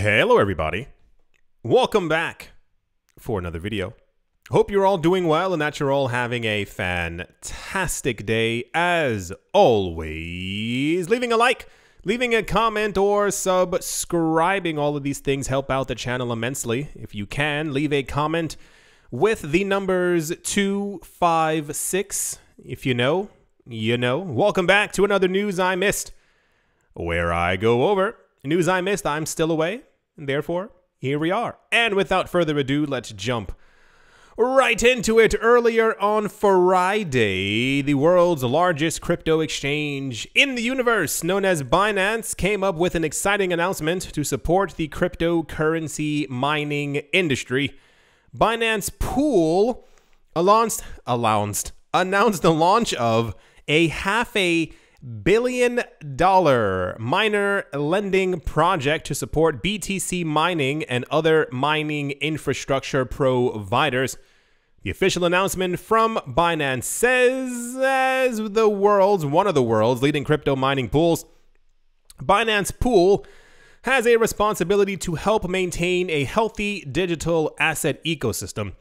Hello everybody, welcome back for another video. Hope you're all doing well and that you're all having a fantastic day as always. Leaving a like, leaving a comment, or subscribing, all of these things help out the channel immensely. If you can, leave a comment with the numbers 2, 5, 6. If you know, you know. Welcome back to another News I Missed, where I go over news I missed, I'm still away, and therefore, here we are. And without further ado, let's jump right into it. Earlier on Friday, the world's largest crypto exchange in the universe, known as Binance, came up with an exciting announcement to support the cryptocurrency mining industry. Binance Pool announced the launch of a $500 million miner lending project to support BTC mining and other mining infrastructure providers. The official announcement from Binance says, as one of the world's leading crypto mining pools, Binance Pool has a responsibility to help maintain a healthy digital asset ecosystem.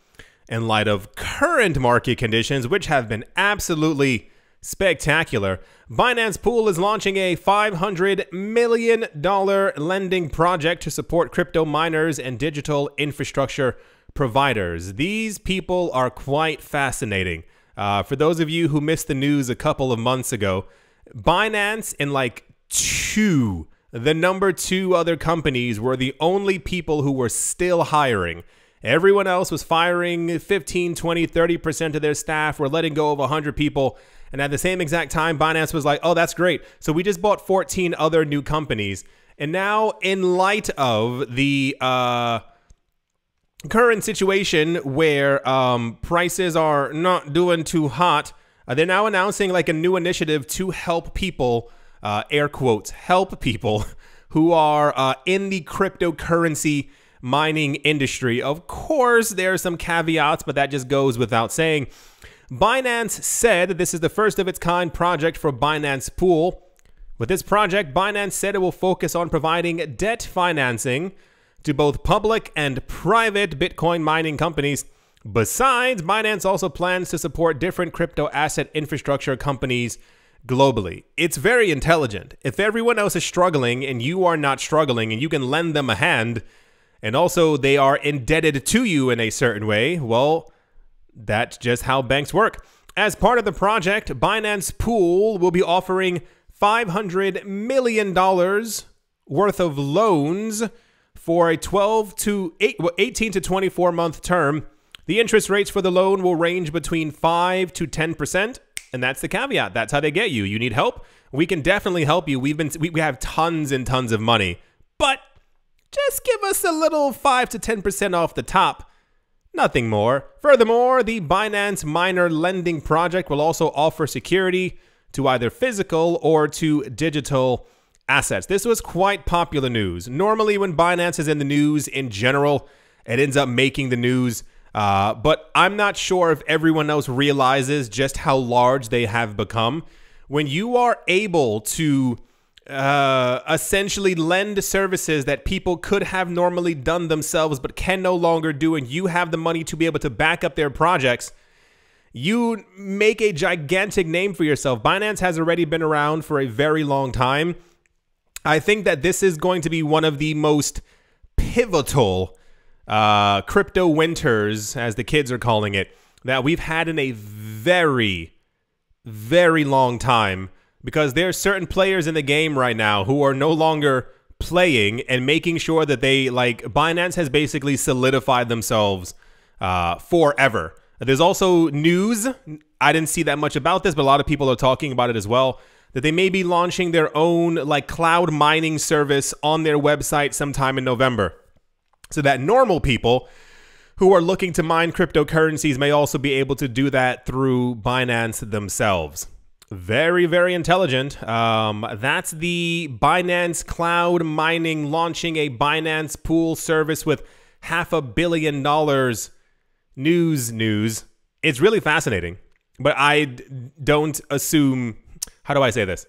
In light of current market conditions, which have been absolutely spectacular, Binance Pool is launching a $500 million lending project to support crypto miners and digital infrastructure providers. These people are quite fascinating. For those of you who missed the news a couple of months ago, Binance and the number two other companies were the only people who were still hiring. Everyone else was firing 15, 20, 30% of their staff, were letting go of 100 people. And at the same exact time, Binance was like, oh, that's great. So we just bought 14 other new companies. And now, in light of the current situation where prices are not doing too hot, they're now announcing a new initiative to help people, air quotes, help people who are in the cryptocurrency mining industry. Of course, there are some caveats, but that just goes without saying. Binance said this is the first of its kind project for Binance Pool. With this project, Binance said it will focus on providing debt financing to both public and private Bitcoin mining companies. Besides, Binance also plans to support different crypto asset infrastructure companies globally. It's very intelligent. If everyone else is struggling and you are not struggling and you can lend them a hand, and also they are indebted to you in a certain way, well, that's just how banks work. As part of the project, Binance Pool will be offering $500 million worth of loans for a 18 to 24-month term. The interest rates for the loan will range between 5 to 10%, and that's the caveat. That's how they get you. You need help? We can definitely help you. We have tons and tons of money, but just give us a little 5 to 10% off the top. Nothing more. Furthermore, the Binance Miner Lending Project will also offer security to either physical or to digital assets. This was quite popular news. Normally, when Binance is in the news in general, it ends up making the news. But I'm not sure if everyone else realizes just how large they have become. When you are able to essentially lend services that people could have normally done themselves but can no longer do, and you have the money to be able to back up their projects, you make a gigantic name for yourself. Binance has already been around for a very long time. I think that this is going to be one of the most pivotal crypto winters, as the kids are calling it, that we've had in a very, very long time. Because there are certain players in the game right now who are no longer playing and making sure that they, Binance has basically solidified themselves forever. There's also news, I didn't see that much about this, but a lot of people are talking about it as well, that they may be launching their own, cloud mining service on their website sometime in November. So that normal people who are looking to mine cryptocurrencies may also be able to do that through Binance themselves. Very, very intelligent. That's the Binance Cloud Mining launching a Binance Pool service with $500 million news. It's really fascinating, but I don't assume. How do I say this?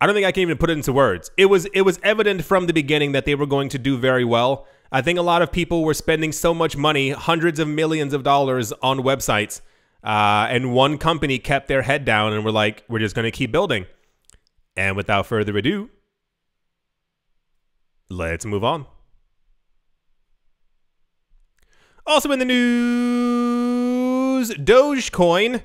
I don't think I can even put it into words. It was evident from the beginning that they were going to do very well. I think a lot of people were spending so much money, hundreds of millions of dollars on websites, and one company kept their head down and were like, we're just going to keep building. And without further ado, let's move on. Also in the news, Dogecoin,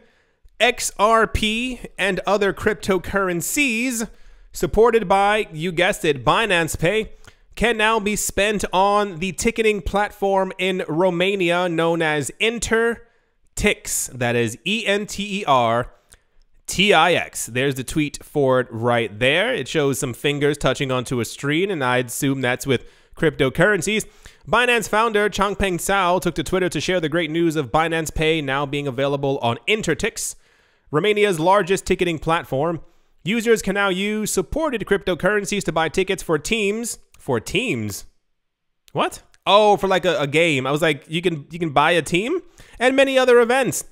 XRP, and other cryptocurrencies supported by, you guessed it, Binance Pay, can now be spent on the ticketing platform in Romania known as InterTix. That is E-N-T-E-R-T-I-X. There's the tweet for it right there. It shows some fingers touching onto a screen, and I'd assume that's with cryptocurrencies. Binance founder Changpeng Zhao took to Twitter to share the great news of Binance Pay now being available on InterTix, Romania's largest ticketing platform. Users can now use supported cryptocurrencies to buy tickets for teams. For teams? What? Oh, for like a game. I was like, you can buy a team? And many other events.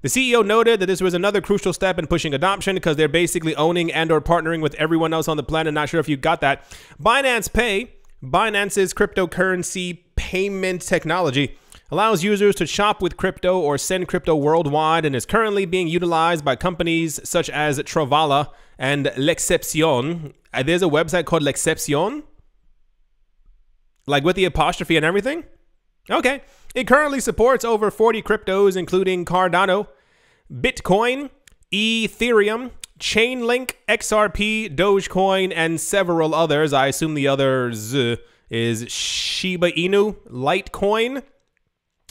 The CEO noted that this was another crucial step in pushing adoption because they're basically owning and or partnering with everyone else on the planet. Not sure if you got that. Binance Pay, Binance's cryptocurrency payment technology, allows users to shop with crypto or send crypto worldwide and is currently being utilized by companies such as Travala and L'Exception. There's a website called L'Exception? Like with the apostrophe and everything? Okay. It currently supports over 40 cryptos, including Cardano, Bitcoin, Ethereum, Chainlink, XRP, Dogecoin, and several others. I assume the others is Shiba Inu, Litecoin.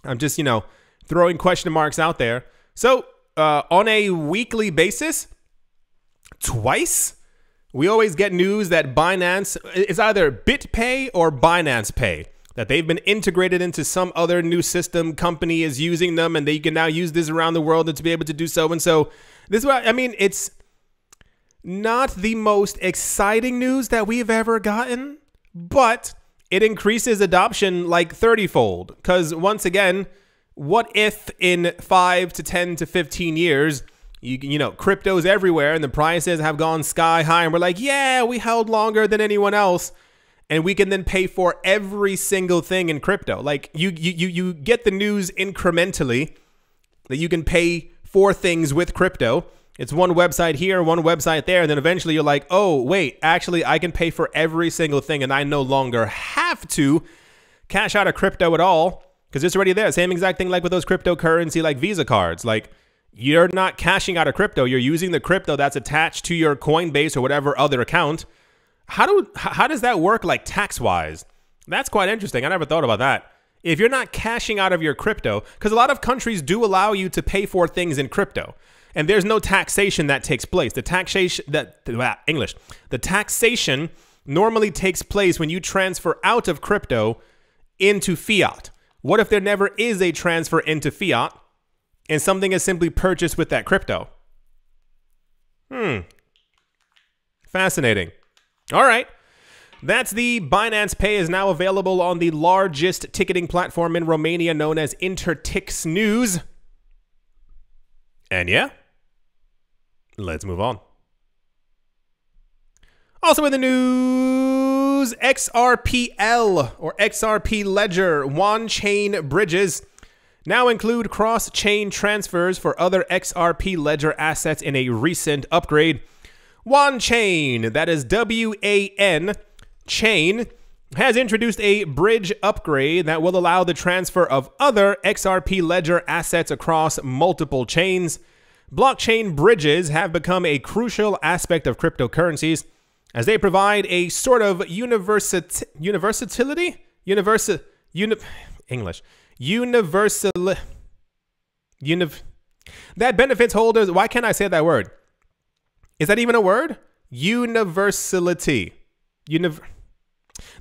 I'm just, you know, throwing question marks out there. So on a weekly basis, twice, we always get news that Binance, it's either BitPay or Binance Pay, that they've been integrated into some other new system, company is using them, and they can now use this around the world to be able to do so. And so this is what, I mean, it's not the most exciting news that we've ever gotten, but it increases adoption like 30-fold. Because once again, what if in 5 to 10 to 15 years, you know, crypto's everywhere and the prices have gone sky high and we're like, yeah, we held longer than anyone else. And we can then pay for every single thing in crypto. Like you get the news incrementally that you can pay for things with crypto. It's one website here, one website there. And then eventually you're like, oh, wait, actually, I can pay for every single thing. And I no longer have to cash out of crypto at all because it's already there. Same exact thing like with those cryptocurrency like Visa cards. Like you're not cashing out of crypto. You're using the crypto that's attached to your Coinbase or whatever other account. How does that work like tax-wise? That's quite interesting. I never thought about that. If you're not cashing out of your crypto, because a lot of countries do allow you to pay for things in crypto. And there's no taxation that takes place. The taxation that the taxation normally takes place when you transfer out of crypto into fiat. What if there never is a transfer into fiat and something is simply purchased with that crypto? Fascinating. All right. That's the Binance Pay is now available on the largest ticketing platform in Romania known as InterTix News. And yeah, let's move on. Also in the news, XRPL or XRP Ledger Wanchain bridges now include cross-chain transfers for other XRP Ledger assets in a recent upgrade. Wanchain, that is W-A-N, Chain, has introduced a bridge upgrade that will allow the transfer of other XRP Ledger assets across multiple chains. Blockchain bridges have become a crucial aspect of cryptocurrencies as they provide a sort of universality that benefits holders. Why can't I say that word? Is that even a word? Universality.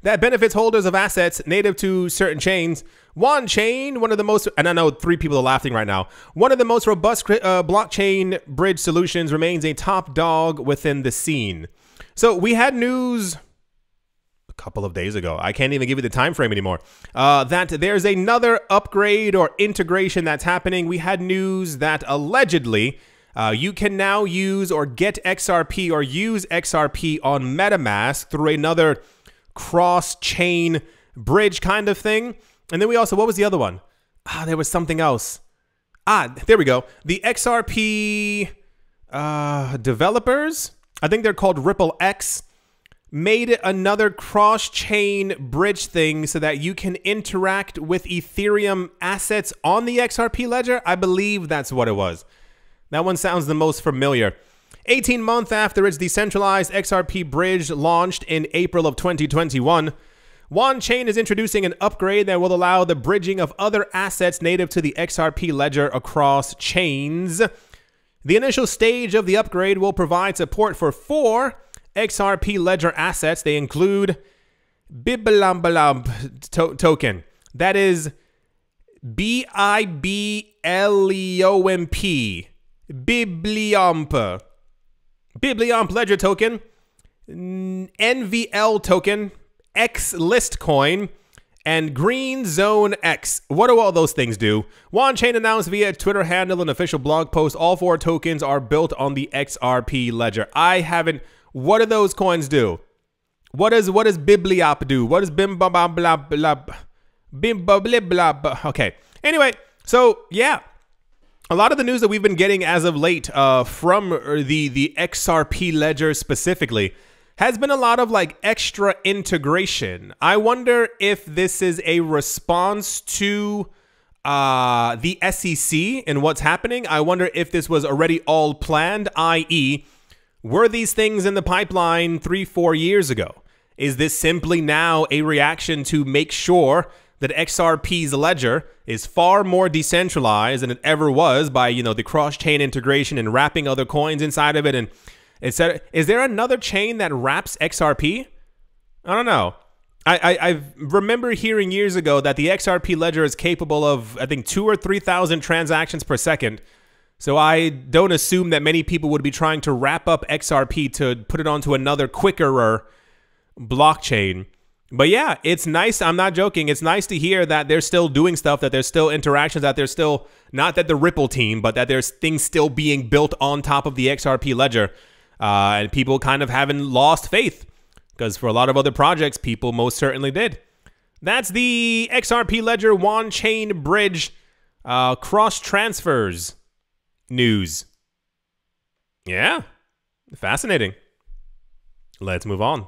That benefits holders of assets native to certain chains. Wanchain, one of the most, and I know three people are laughing right now, one of the most robust blockchain bridge solutions, remains a top dog within the scene. So we had news a couple of days ago. I can't even give you the time frame anymore. That there's another upgrade or integration that's happening. We had news that allegedly You can now use or get XRP or use XRP on MetaMask through another cross-chain bridge kind of thing. And then we also, what was the other one? There was something else. There we go. The XRP developers, I think they're called RippleX, made another cross-chain bridge thing so that you can interact with Ethereum assets on the XRP ledger. I believe that's what it was. That one sounds the most familiar. 18 months after its decentralized XRP bridge launched in April of 2021, Wanchain is introducing an upgrade that will allow the bridging of other assets native to the XRP ledger across chains. The initial stage of the upgrade will provide support for 4 XRP ledger assets. They include Bibliomp token. That is B-I-B-L-E-O-M-P. Bibliomp. Bibliomp ledger token. NVL token. X list coin and Green Zone X. What do all those things do? Wanchain announced via Twitter handle and official blog post all 4 tokens are built on the XRP ledger. I haven't. What do those coins do? What does Bibliop do? What does Bim blah blah blah? Okay. Anyway, so yeah, a lot of the news that we've been getting as of late from the XRP ledger specifically has been a lot of like extra integration. I wonder if this is a response to the SEC and what's happening. I wonder if this was already all planned, i.e., were these things in the pipeline 3-4 years ago? Is this simply now a reaction to make sure that XRP's ledger is far more decentralized than it ever was by, you know, the cross-chain integration and wrapping other coins inside of it and etc. Is there another chain that wraps XRP? I don't know. I remember hearing years ago that the XRP ledger is capable of, I think, 2,000 or 3,000 transactions per second. So I don't assume that many people would be trying to wrap up XRP to put it onto another quickerer blockchain. But yeah, it's nice. I'm not joking. It's nice to hear that they're still doing stuff, that there's still interactions, that there's still, not that the Ripple team, but that there's things still being built on top of the XRP ledger. And people kind of haven't lost faith, because for a lot of other projects, people most certainly did. That's the XRP Ledger Wanchain Bridge cross transfers news. Yeah, fascinating. Let's move on.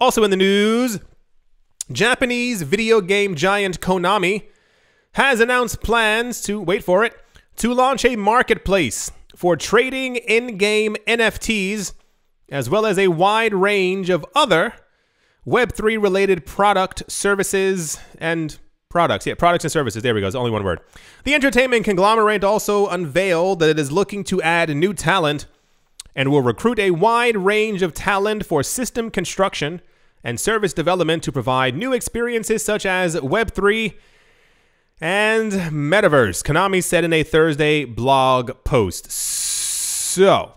Also in the news, Japanese video game giant Konami has announced plans to, wait for it, to launch a marketplace for trading in-game NFTs, as well as a wide range of other Web3 related products and services. There we go, it's only one word. The entertainment conglomerate also unveiled that it is looking to add new talent and will recruit a wide range of talent for system construction and service development to provide new experiences such as Web3 and Metaverse, Konami said in a Thursday blog post. So,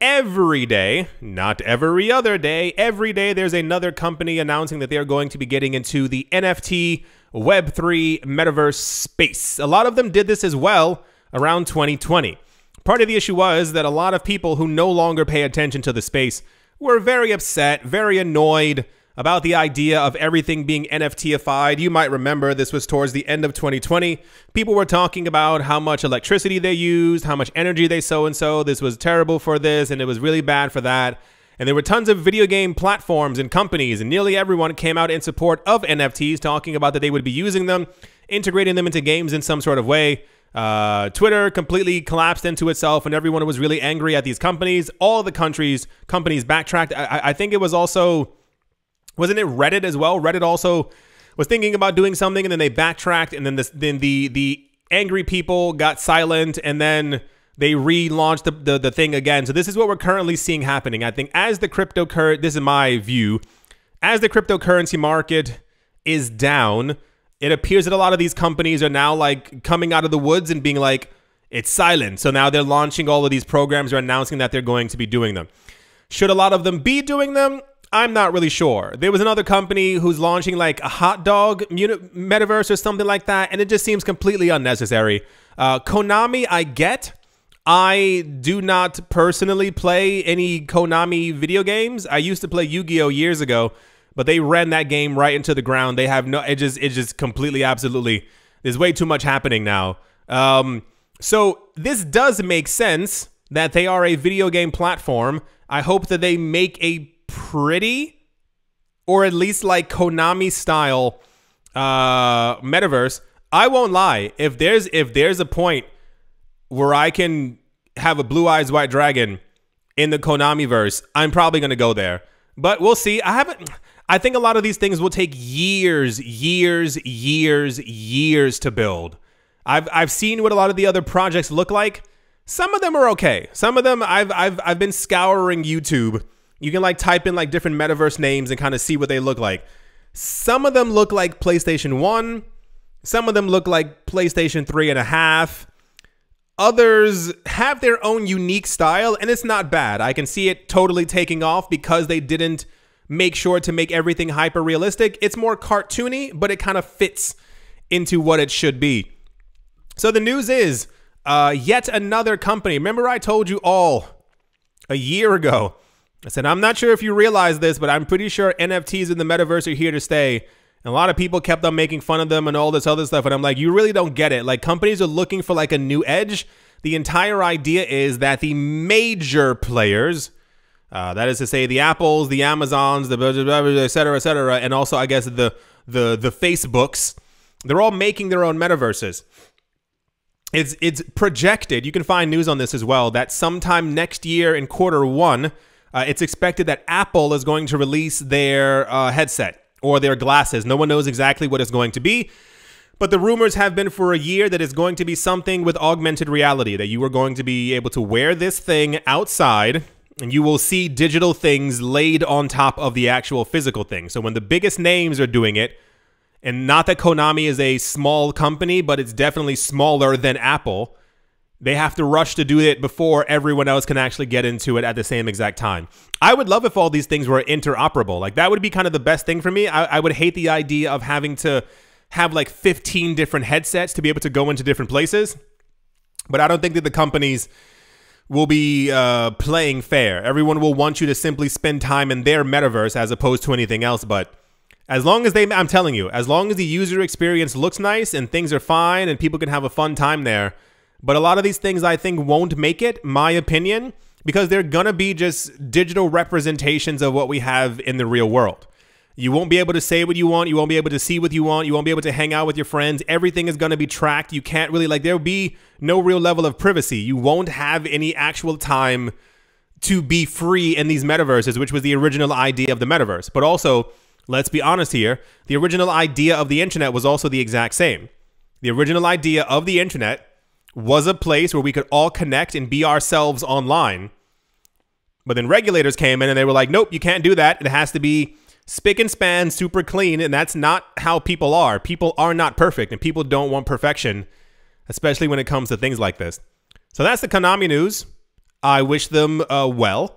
every day, not every other day, every day there's another company announcing that they're going to be getting into the NFT, Web3, Metaverse space. A lot of them did this as well around 2020. Part of the issue was that a lot of people who no longer pay attention to the space were very upset, very annoyed about the idea of everything being NFT-ified. You might remember this was towards the end of 2020. People were talking about how much electricity they used, how much energy they so-and-so. This was terrible for this, and it was really bad for that. And there were tons of video game platforms and companies, and nearly everyone came out in support of NFTs, talking about that they would be using them, integrating them into games in some sort of way. Twitter completely collapsed into itself, and everyone was really angry at these companies. All the companies backtracked. I think it was also... wasn't it Reddit as well? Reddit also was thinking about doing something, and then they backtracked, and then the angry people got silent, and then they relaunched the thing again. So this is what we're currently seeing happening. I think as the cryptocurrency, this is my view, as the cryptocurrency market is down, it appears that a lot of these companies are now like coming out of the woods and being like, it's silent. So now they're launching all of these programs or announcing that they're going to be doing them. Should a lot of them be doing them? I'm not really sure. There was another company who's launching like a hot dog metaverse or something like that, and it just seems completely unnecessary. Konami, I get. I do not personally play any Konami video games. I used to play Yu-Gi-Oh years ago, but they ran that game right into the ground. They have no, it just completely, absolutely, there's way too much happening now. So this does make sense that they are a video game platform. I hope that they make a pretty, or at least like Konami style metaverse. I won't lie, if there's a point where I can have a Blue Eyes White Dragon in the Konami verse, I'm probably gonna go there. But we'll see. I think a lot of these things will take years to build. I've seen what a lot of the other projects look like. Some of them are okay. Some of them I've been scouring YouTube. You can like type in like different metaverse names and kind of see what they look like. Some of them look like PlayStation 1. Some of them look like PlayStation 3.5. Others have their own unique style, and it's not bad. I can see it totally taking off because they didn't make sure to make everything hyper-realistic. It's more cartoony, but it kind of fits into what it should be. So the news is yet another company. Remember I told you all a year ago, I said, I'm not sure if you realize this, but I'm pretty sure NFTs in the metaverse are here to stay. And a lot of people kept on making fun of them and all this other stuff. And I'm like, you really don't get it. Like, companies are looking for like a new edge. The entire idea is that the major players, that is to say the Apples, the Amazons, the blah, blah, blah, blah, et cetera, and also I guess the Facebooks, they're all making their own metaverses. It's projected, you can find news on this as well, that sometime next year in Q1, it's expected that Apple is going to release their headset or their glasses. No one knows exactly what it's going to be, but the rumors have been for a year that it's going to be something with augmented reality, that you are going to be able to wear this thing outside and you will see digital things laid on top of the actual physical thing. So when the biggest names are doing it, and not that Konami is a small company, but it's definitely smaller than Apple, they have to rush to do it before everyone else can actually get into it at the same exact time. I would love if all these things were interoperable. Like, that would be kind of the best thing for me. I would hate the idea of having to have like 15 different headsets to be able to go into different places. But I don't think that the companies will be playing fair. Everyone will want you to simply spend time in their metaverse as opposed to anything else. But as long as I'm telling you, as long as the user experience looks nice and things are fine and people can have a fun time there. But a lot of these things, I think, won't make it, my opinion, because they're going to be just digital representations of what we have in the real world. You won't be able to say what you want. You won't be able to see what you want. You won't be able to hang out with your friends. Everything is going to be tracked. You can't really, like, there'll be no real level of privacy. You won't have any actual time to be free in these metaverses, which was the original idea of the metaverse. But also, let's be honest here, the original idea of the internet was also the exact same. The original idea of the internet was a place where we could all connect and be ourselves online. But then regulators came in and they were like, nope, you can't do that. It has to be spick and span, super clean. And that's not how people are. People are not perfect, and people don't want perfection, especially when it comes to things like this. So that's the Konami news. I wish them well.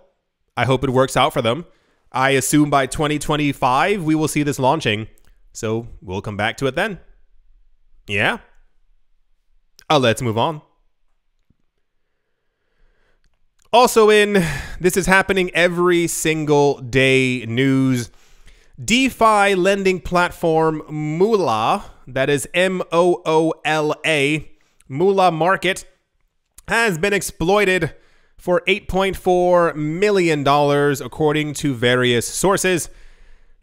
I hope it works out for them. I assume by 2025, we will see this launching. So we'll come back to it then. Yeah. Let's move on. Also in this is happening every single day news, DeFi lending platform Moola, that is M-O-O-L-A, Moola Market, has been exploited for $8.4 million according to various sources.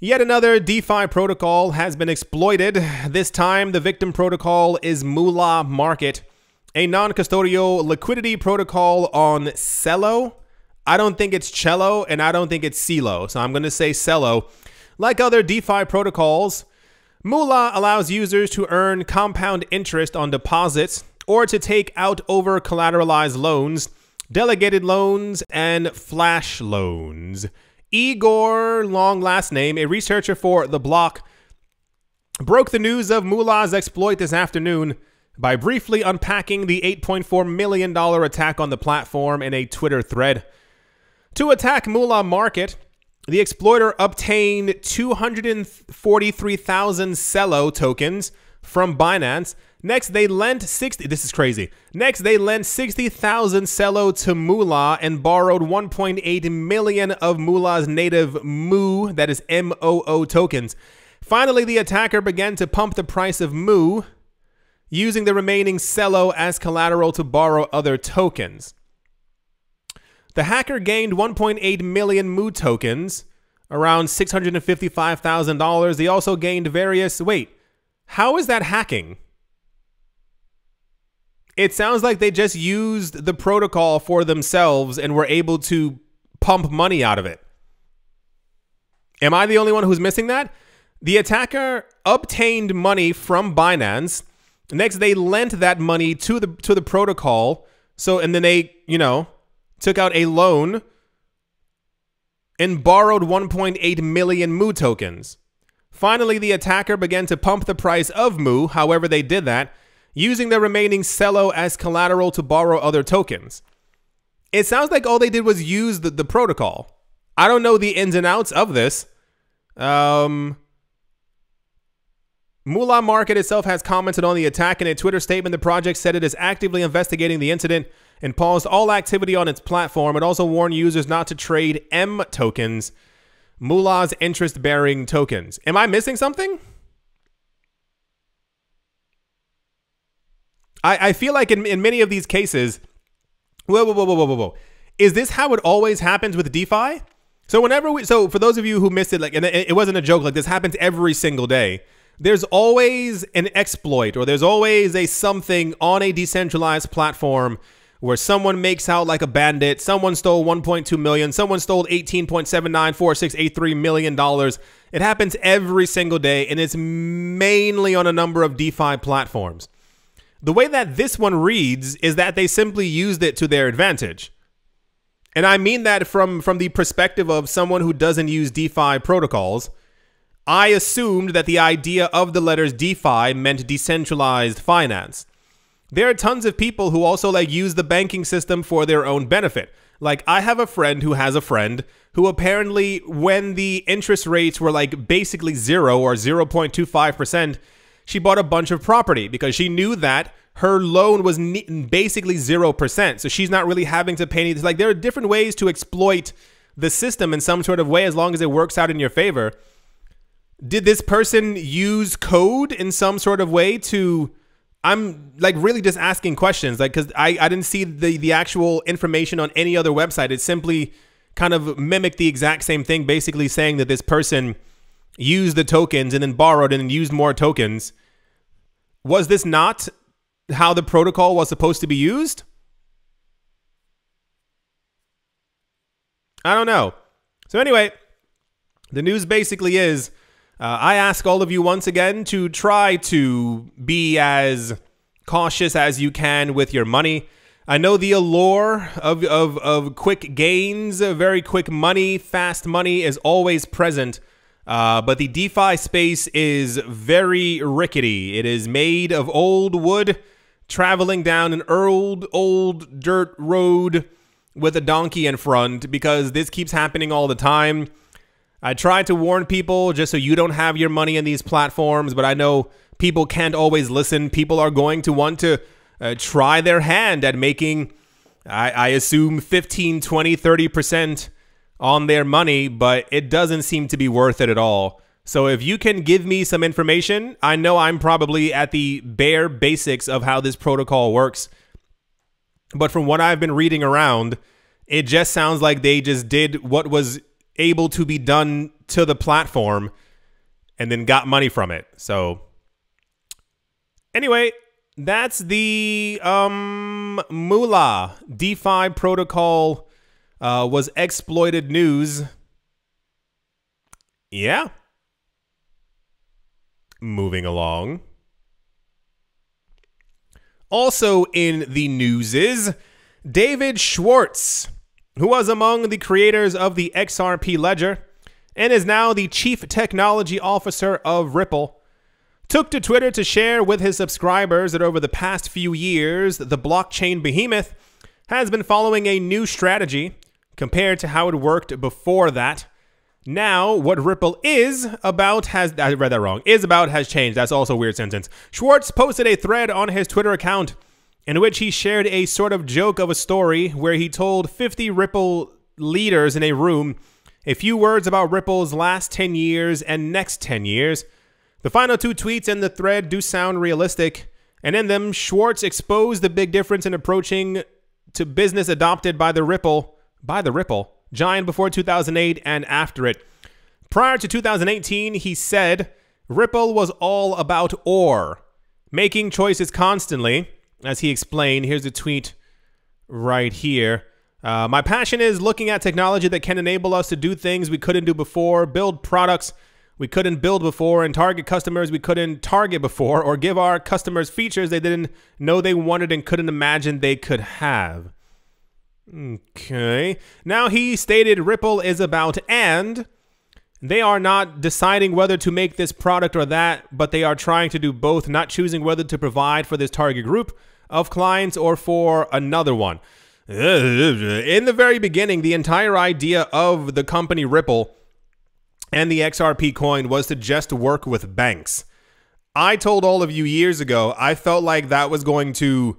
Yet another DeFi protocol has been exploited. This time, the victim protocol is Moola Market, a non-custodial liquidity protocol on Celo. I don't think it's Cello, and I don't think it's Celo, so I'm going to say Celo. Like other DeFi protocols, Moola allows users to earn compound interest on deposits or to take out over-collateralized loans, delegated loans, and flash loans. Igor, long last name, a researcher for The Block, broke the news of Moola's exploit this afternoon by briefly unpacking the $8.4 million attack on the platform in a Twitter thread. To attack Moola Market, The exploiter obtained 243,000 Celo tokens from Binance. Next, they lent 60. This is crazy. Next, they lent 60,000 Celo to Moola and borrowed 1.8 million of Moola's native Moo, that is MOO tokens. Finally, the attacker began to pump the price of Moo, using the remaining Celo as collateral to borrow other tokens. The hacker gained 1.8 million Moo tokens, around $655,000. He also gained various... Wait, how is that hacking? It sounds like they just used the protocol for themselves and were able to pump money out of it. Am I the only one who's missing that? The attacker obtained money from Binance. Next, they lent that money to the protocol. So, and then they, you know... took out a loan and borrowed 1.8 million Moo tokens. Finally, the attacker began to pump the price of Moo, however they did that, using the remaining Celo as collateral to borrow other tokens. It sounds like all they did was use the protocol. I don't know the ins and outs of this. Moola Market itself has commented on the attack. In a Twitter statement, the project said it is actively investigating the incident and paused all activity on its platform. It also warned users not to trade M tokens, Moola's interest-bearing tokens. Am I missing something? I feel like in many of these cases... Whoa. Is this how it always happens with DeFi? So whenever we... So for those of you who missed it, like, and it wasn't a joke, like this happens every single day. There's always an exploit, or there's always a something on a decentralized platform where someone makes out like a bandit, someone stole 1.2 million, someone stole $18.794683 million. It happens every single day, and it's mainly on a number of DeFi platforms. The way that this one reads is that they simply used it to their advantage. And I mean that from the perspective of someone who doesn't use DeFi protocols. I assumed that the idea of the letters DeFi meant decentralized finance. There are tons of people who also like use the banking system for their own benefit. Like, I have a friend who has a friend who apparently, when the interest rates were like basically zero or 0.25%, she bought a bunch of property because she knew that her loan was basically 0%. So she's not really having to pay anything. Like, there are different ways to exploit the system in some sort of way as long as it works out in your favor. Did this person use code in some sort of way to... I'm like really just asking questions, like, because I didn't see the actual information on any other website. It simply kind of mimicked the exact same thing, basically saying that this person used the tokens and then borrowed and used more tokens. Was this not how the protocol was supposed to be used? I don't know. So anyway, the news basically is... I ask all of you once again to try to be as cautious as you can with your money. I know the allure of quick gains, very quick money, fast money is always present. But the DeFi space is very rickety. It is made of old wood, traveling down an old dirt road with a donkey in front, because this keeps happening all the time. I try to warn people just so you don't have your money in these platforms, but I know people can't always listen. People are going to want to try their hand at making, I assume, 15, 20, 30% on their money, but it doesn't seem to be worth it at all. So if you can give me some information, I know I'm probably at the bare basics of how this protocol works. But from what I've been reading around, it just sounds like they just did what was able to be done to the platform and then got money from it. So anyway, that's the Moola DeFi protocol was exploited news. Yeah. Moving along. Also in the news is David Schwartz, who was among the creators of the XRP ledger and is now the chief technology officer of Ripple, took to Twitter to share with his subscribers that over the past few years, the blockchain behemoth has been following a new strategy compared to how it worked before that. Now, what Ripple is about has... I read that wrong. Is about has changed. That's also a weird sentence. Schwartz posted a thread on his Twitter account in which he shared a sort of joke of a story where he told 50 Ripple leaders in a room a few words about Ripple's last 10 years and next 10 years. The final two tweets in the thread do sound realistic, and in them, Schwartz exposed the big difference in approaching to business adopted by the Ripple, giant before 2008 and after it. Prior to 2018, he said, Ripple was all about or, making choices constantly. As he explained, here's a tweet right here. My passion is looking at technology that can enable us to do things we couldn't do before, build products we couldn't build before, and target customers we couldn't target before, or give our customers features they didn't know they wanted and couldn't imagine they could have. Okay. Now he stated Ripple is about and. They are not deciding whether to make this product or that, but they are trying to do both, not choosing whether to provide for this target group of clients or for another one. In the very beginning, the entire idea of the company Ripple and the XRP coin was to just work with banks. I told all of you years ago, I felt like that was going to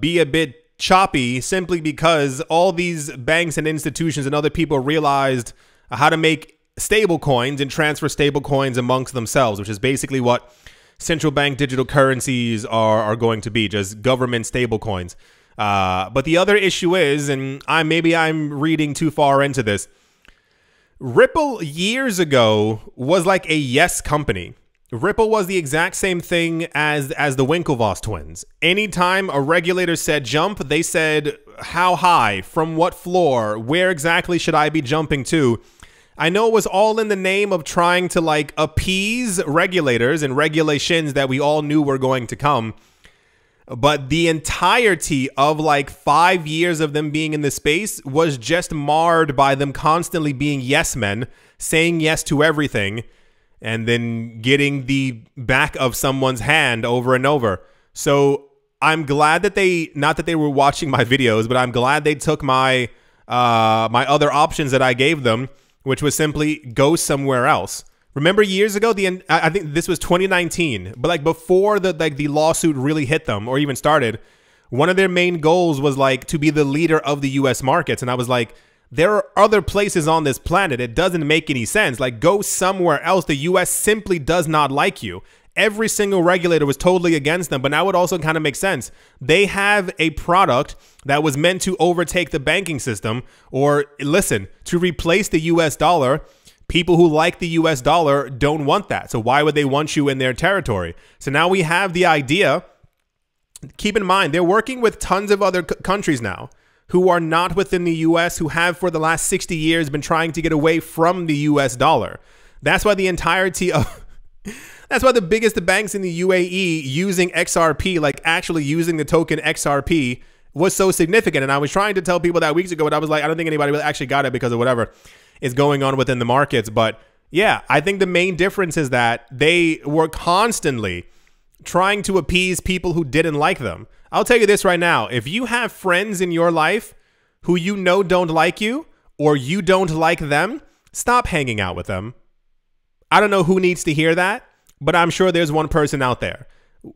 be a bit choppy simply because all these banks and institutions and other people realized how to make stable coins and transfer stable coins amongst themselves, which is basically what central bank digital currencies are going to be, just government stable coins. But the other issue is, and maybe I'm reading too far into this, Ripple years ago was like a yes company. Ripple was the exact same thing as the Winklevoss twins. Anytime a regulator said jump, they said how high, from what floor, where exactly should I be jumping to? I know it was all in the name of trying to like appease regulators and regulations that we all knew were going to come. But the entirety of like 5 years of them being in this space was just marred by them constantly being yes men, saying yes to everything, and then getting the back of someone's hand over and over. So I'm glad that they, not that they were watching my videos, but I'm glad they took my, my other options that I gave them, which was simply go somewhere else. Remember years ago, I think this was 2019, but like before the lawsuit really hit them or even started, one of their main goals was like to be the leader of the US markets. And I was like, there are other places on this planet. It doesn't make any sense. Like go somewhere else. The US simply does not like you. Every single regulator was totally against them, but now it also kind of makes sense. They have a product that was meant to overtake the banking system or listen, to replace the US dollar. People who like the US dollar don't want that. So why would they want you in their territory? So now we have the idea. Keep in mind, they're working with tons of other countries now who are not within the US, who have for the last 60 years been trying to get away from the US dollar. That's why the entirety of... That's why the biggest banks in the UAE using XRP, like actually using the token XRP, was so significant. And I was trying to tell people that weeks ago, but I was like, I don't think anybody really actually got it because of whatever is going on within the markets. But yeah, I think the main difference is that they were constantly trying to appease people who didn't like them. I'll tell you this right now. If you have friends in your life who you know don't like you or you don't like them, stop hanging out with them. I don't know who needs to hear that, but I'm sure there's one person out there.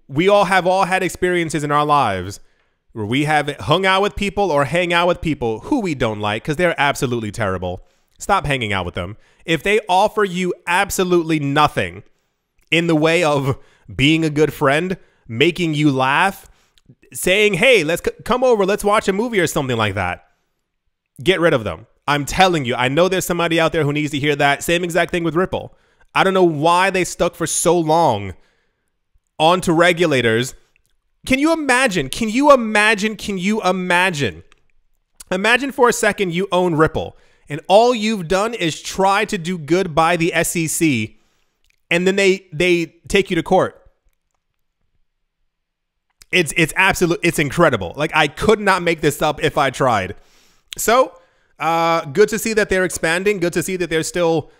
We all had experiences in our lives where we have hung out with people or hang out with people who we don't like because they're absolutely terrible. Stop hanging out with them. If they offer you absolutely nothing in the way of being a good friend, making you laugh, saying, hey, let's come over, let's watch a movie or something like that, get rid of them. I'm telling you, I know there's somebody out there who needs to hear that. Same exact thing with Ripple. I don't know why they stuck for so long onto regulators. Can you imagine? Can you imagine? Can you imagine? Imagine for a second you own Ripple and all you've done is try to do good by the SEC and then they take you to court. It's absolute, it's incredible. Like I could not make this up if I tried. So, good to see that they're expanding, good to see that they're still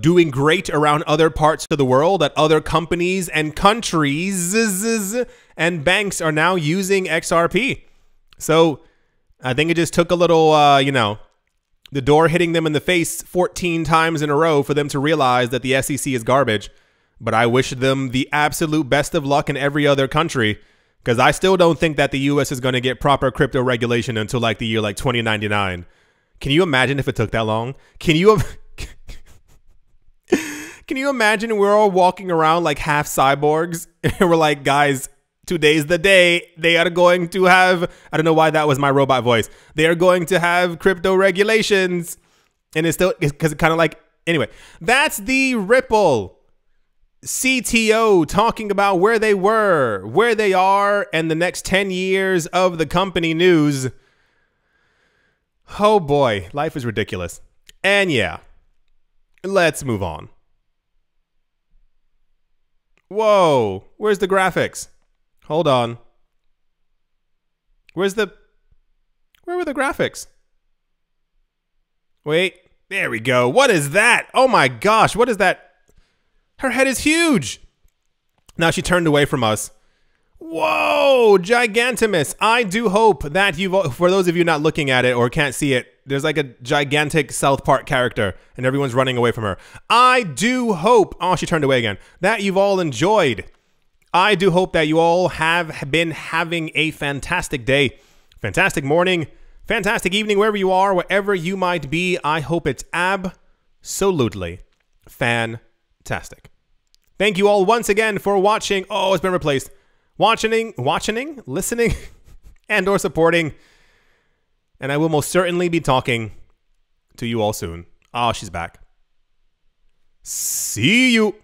doing great around other parts of the world, that other companies and countries and banks are now using XRP. So I think it just took a little, you know, The door hitting them in the face 14 times in a row for them to realize that the SEC is garbage. But I wish them the absolute best of luck in every other country, because I still don't think that the U.S. is going to get proper crypto regulation until like the year like 2099. Can you imagine if it took that long? Can you imagine we're all walking around like half cyborgs and we're like, guys, today's the day. They are going to have, I don't know why that was my robot voice. They are going to have crypto regulations. And it's still, because it kind of like, anyway, that's the Ripple CTO talking about where they were, where they are, and the next 10 years of the company news. Oh boy, life is ridiculous. And yeah, let's move on. Whoa, where's the graphics? Hold on. Where were the graphics? Wait, there we go. What is that? Oh my gosh, what is that? Her head is huge. Now she turned away from us. Whoa, gigantimus. I do hope that you've, for those of you not looking at it or can't see it, there's like a gigantic South Park character and everyone's running away from her. I do hope, oh, she turned away again, that you've all enjoyed. I do hope that you all have been having a fantastic day, fantastic morning, fantastic evening, wherever you are, wherever you might be. I hope it's absolutely fantastic. Fantastic. Thank you all once again for watching. Oh, it's been replaced. Watching, listening, and or supporting. And I will most certainly be talking to you all soon. Ah, she's back. See you.